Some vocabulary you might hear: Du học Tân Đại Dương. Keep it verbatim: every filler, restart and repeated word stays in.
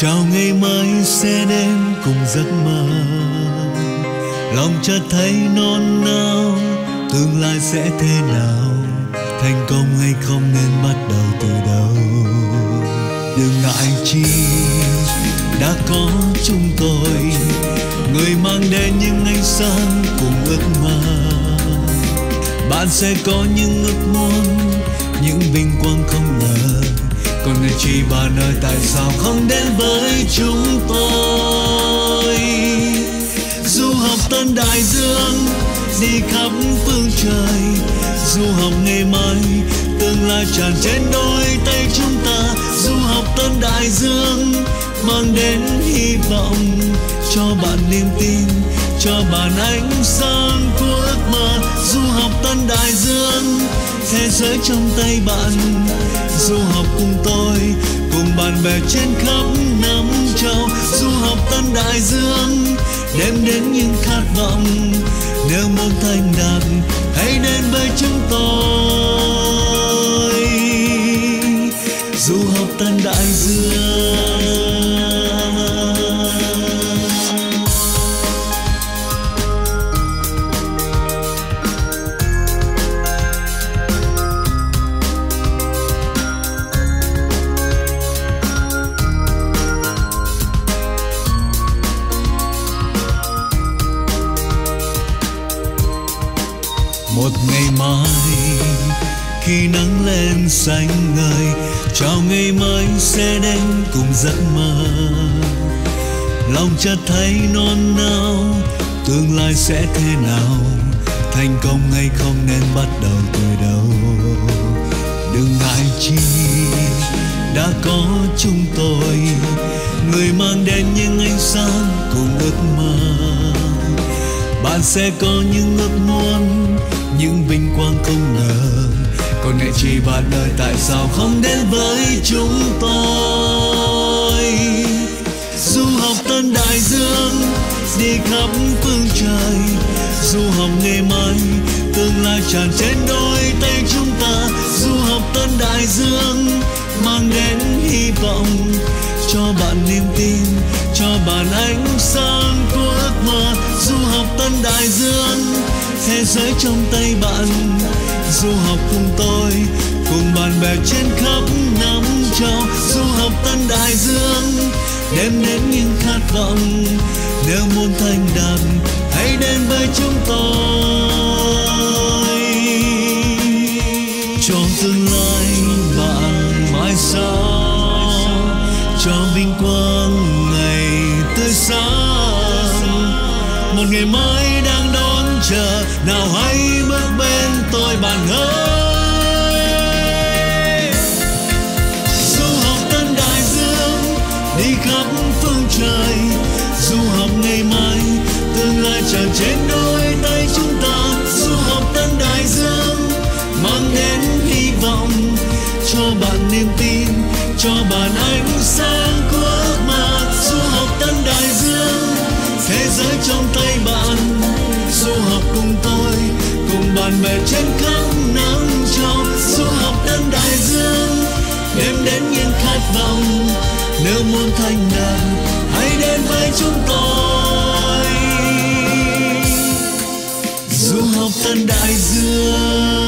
chào ngày mai sẽ đến cùng giấc mơ, lòng chợt thấy non nao tương lai sẽ thế nào, thành công hay không nên bắt đầu từ đâu. Đừng ngại chi đã có chúng tôi, người mang đến những ánh sáng cùng ước mơ. Bạn sẽ có những ước muốn, những vinh quang không ngờ. Còn người chị bà nơi tại sao không đến với chúng tôi? Du học Tân Đại Dương đi khắp phương trời, du học ngày mai tương lai tràn trên đôi tay chúng ta. Du học Tân Đại Dương mang đến hy vọng, cho bạn niềm tin, cho bạn ánh sáng của ước mơ. Du học Tân Đại Dương, thế giới trong tay bạn. Du học cùng tôi, cùng bạn bè trên khắp năm châu. Du học Tân Đại Dương đem đến những khát vọng, nếu muốn thành đạt hãy đến với chúng tôi. Du học Tân Đại Dương. Một ngày mai khi nắng lên xanh ngời, chào ngày mới sẽ đến cùng giấc mơ. Lòng chợt thấy non nao tương lai sẽ thế nào, thành công hay không nên bắt đầu từ đâu. Đừng ngại chi đã có chúng tôi, người mang đến những ánh sáng cùng ước mơ. Bạn sẽ có những ước muốn, những vinh quang không ngờ. Còn ngày chị bạn đời tại sao không đến với chúng tôi? Du học Tân Đại Dương đi khắp phương trời, du học ngày mai tương lai tràn trên đôi tay chúng ta. Du học Tân Đại Dương mang đến hy vọng, cho bạn niềm tin, cho bạn ánh sáng của ước mơ. Du học Tân Đại Dương, thế giới trong tay bạn. Du học cùng tôi, cùng bạn bè trên khắp năm châu. Du học Tân Đại Dương đem đến những khát vọng, nếu muốn thành đạt hãy đến với chúng tôi. Cho tương lai bạn mai sau, cho vinh quang ngày tươi sáng, một ngày mới đang đón chờ. Nào hãy bước bên tôi bạn ơi. Du học Tân Đại Dương đi khắp phương trời, du học ngày mai tương lai tràn trên đôi tay chúng ta. Du học Tân Đại Dương mang đến hy vọng, cho bạn niềm tin, cho bạn ánh sáng của ước mơ. Du học Tân Đại Dương, thế giới trong tay bạn. Du học cùng tôi, cùng bạn bè trên khắp năm châu. Du học Tân Đại Dương đem đến những khát vọng, nếu muốn thành đạt hãy đến với chúng tôi. Du học Tân Đại Dương.